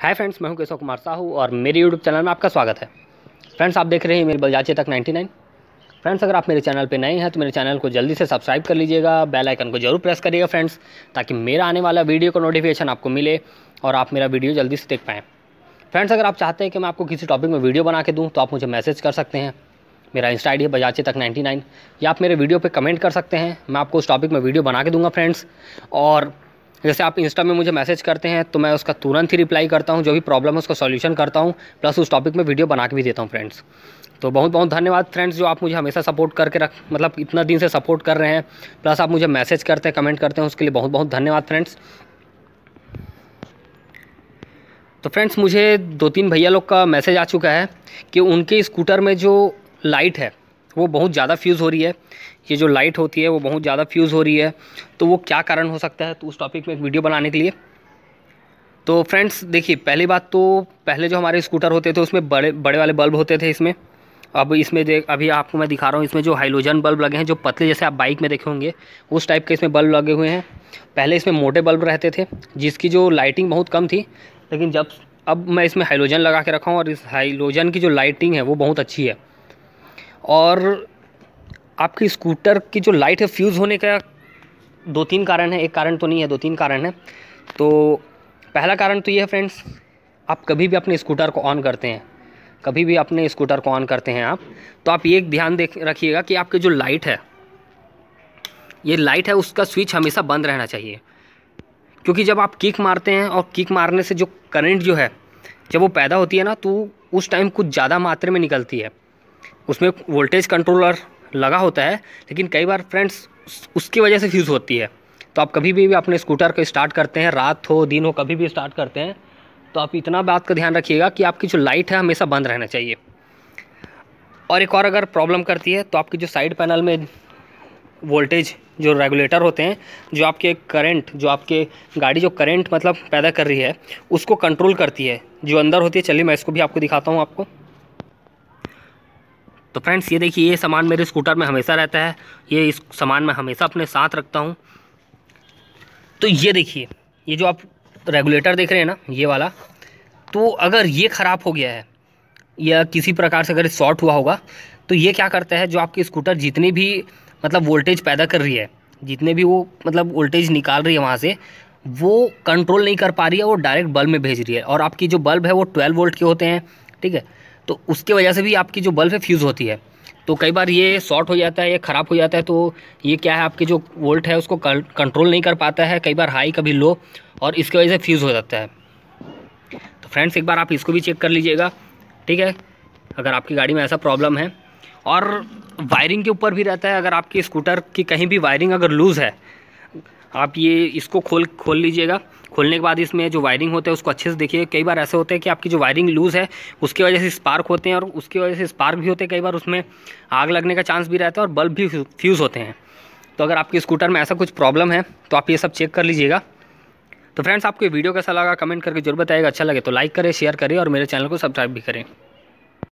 Hi friends, मैं हूं केशव कुमार साहू और मेरे यूट्यूब चैनल में आपका स्वागत है। फ्रेंड्स, आप देख रहे हैं मेरी बलजाचे तक 99। फ्रेंड्स, अगर आप मेरे चैनल पे नए हैं तो मेरे चैनल को जल्दी से सब्सक्राइब कर लीजिएगा, बेल आइकन को जरूर प्रेस करिएगा फ्रेंड्स, ताकि मेरा आने वाला वीडियो का नोटिफिकेशन आपको मिले और आप मेरा वीडियो जल्दी से देख पाएँ। फ्रेंड्स, अगर आप चाहते हैं कि मैं आपको किसी टॉपिक में वीडियो बना के दूँ तो आप मुझे मैसेज कर सकते हैं। मेरा इंस्टा आई डी है बजाचे तक 99, या आप मेरे वीडियो पर कमेंट कर सकते हैं। मैं आपको उस टॉपिक में वीडियो बना के दूँगा फ्रेंड्स। और जैसे आप इंस्टा में मुझे मैसेज करते हैं तो मैं उसका तुरंत ही रिप्लाई करता हूं, जो भी प्रॉब्लम है उसका सॉल्यूशन करता हूं, प्लस उस टॉपिक में वीडियो बना के भी देता हूं फ्रेंड्स। तो बहुत बहुत धन्यवाद फ्रेंड्स, जो आप मुझे हमेशा सपोर्ट करके मतलब इतना दिन से सपोर्ट कर रहे हैं, प्लस आप मुझे मैसेज करते हैं, कमेंट करते हैं, उसके लिए बहुत बहुत धन्यवाद फ्रेंड्स। तो फ्रेंड्स, मुझे 2-3 भैया लोग का मैसेज आ चुका है कि उनके स्कूटर में जो लाइट है वो बहुत ज़्यादा फ्यूज़ हो रही है। ये जो लाइट होती है वो बहुत ज़्यादा फ्यूज़ हो रही है, तो वो क्या कारण हो सकता है, तो उस टॉपिक में एक वीडियो बनाने के लिए। तो फ्रेंड्स देखिए, पहली बात तो पहले जो हमारे स्कूटर होते थे उसमें बड़े वाले बल्ब होते थे। इसमें अब इसमें अभी आपको मैं दिखा रहा हूँ, इसमें जो हाइलोजन बल्ब लगे हैं, जो पतले जैसे आप बाइक में देखे होंगे उस टाइप के इसमें बल्ब लगे हुए हैं। पहले इसमें मोटे बल्ब रहते थे जिसकी जो लाइटिंग बहुत कम थी, लेकिन जब अब मैं इसमें हाइलोजन लगा के रखा हूँ और इस हाइलोजन की जो लाइटिंग है वो बहुत अच्छी है। और आपके स्कूटर की जो लाइट है फ्यूज़ होने का 2-3 कारण है, एक कारण तो नहीं है, 2-3 कारण है। तो पहला कारण तो ये है फ्रेंड्स, आप कभी भी अपने स्कूटर को ऑन करते हैं, कभी भी अपने स्कूटर को ऑन करते हैं आप, तो आप ये ध्यान रखिएगा कि आपके जो लाइट है, ये लाइट है उसका स्विच हमेशा बंद रहना चाहिए। क्योंकि जब आप किक मारते हैं और किक मारने से जो करंट जो है जब वो पैदा होती है ना, तो उस टाइम कुछ ज़्यादा मात्रा में निकलती है। उसमें वोल्टेज कंट्रोलर लगा होता है, लेकिन कई बार फ्रेंड्स उसकी वजह से फ्यूज़ होती है। तो आप कभी भी अपने स्कूटर को स्टार्ट करते हैं, रात हो दिन हो कभी भी स्टार्ट करते हैं, तो आप इतना बात का ध्यान रखिएगा कि आपकी जो लाइट है हमेशा बंद रहना चाहिए। और एक और अगर प्रॉब्लम करती है तो आपकी जो साइड पैनल में वोल्टेज जो रेगुलेटर होते हैं, जो आपके करंट, जो आपके गाड़ी जो करंट मतलब पैदा कर रही है उसको कंट्रोल करती है, जो अंदर होती है। चलिए मैं इसको भी आपको दिखाता हूँ आपको। तो फ्रेंड्स ये देखिए, ये सामान मेरे स्कूटर में हमेशा रहता है, ये इस सामान मैं हमेशा अपने साथ रखता हूँ। तो ये देखिए, ये जो आप रेगुलेटर देख रहे हैं ना, ये वाला, तो अगर ये ख़राब हो गया है या किसी प्रकार से अगर शॉर्ट हुआ होगा तो ये क्या करता है, जो आपकी स्कूटर जितनी भी मतलब वोल्टेज पैदा कर रही है, जितने भी वो मतलब वोल्टेज निकाल रही है वहाँ से, वो कंट्रोल नहीं कर पा रही है, वो डायरेक्ट बल्ब में भेज रही है। और आपकी जो बल्ब है वो 12 वोल्ट के होते हैं, ठीक है, तो उसके वजह से भी आपकी जो बल्ब है फ्यूज़ होती है। तो कई बार ये शॉर्ट हो जाता है, ये ख़राब हो जाता है, तो ये क्या है, आपके जो वोल्ट है उसको कंट्रोल नहीं कर पाता है, कई बार हाई कभी लो, और इसकी वजह से फ्यूज़ हो जाता है। तो फ्रेंड्स एक बार आप इसको भी चेक कर लीजिएगा, ठीक है, अगर आपकी गाड़ी में ऐसा प्रॉब्लम है। और वायरिंग के ऊपर भी रहता है, अगर आपकी स्कूटर की कहीं भी वायरिंग अगर लूज़ है, आप ये इसको खोल लीजिएगा, खोलने के बाद इसमें जो वायरिंग होते हैं उसको अच्छे से देखिए। कई बार ऐसे होते हैं कि आपकी जो वायरिंग लूज़ है उसकी वजह से स्पार्क होते हैं, और उसकी वजह से स्पार्क भी होते हैं, कई बार उसमें आग लगने का चांस भी रहता है, और बल्ब भी फ्यूज़ होते हैं। तो अगर आपके स्कूटर में ऐसा कुछ प्रॉब्लम है तो आप ये सब चेक कर लीजिएगा। तो फ्रेंड्स, आपको वीडियो कैसा लगा कमेंट करके जरूर बताइएगा, अच्छा लगे तो लाइक करें, शेयर करें और मेरे चैनल को सब्सक्राइब भी करें।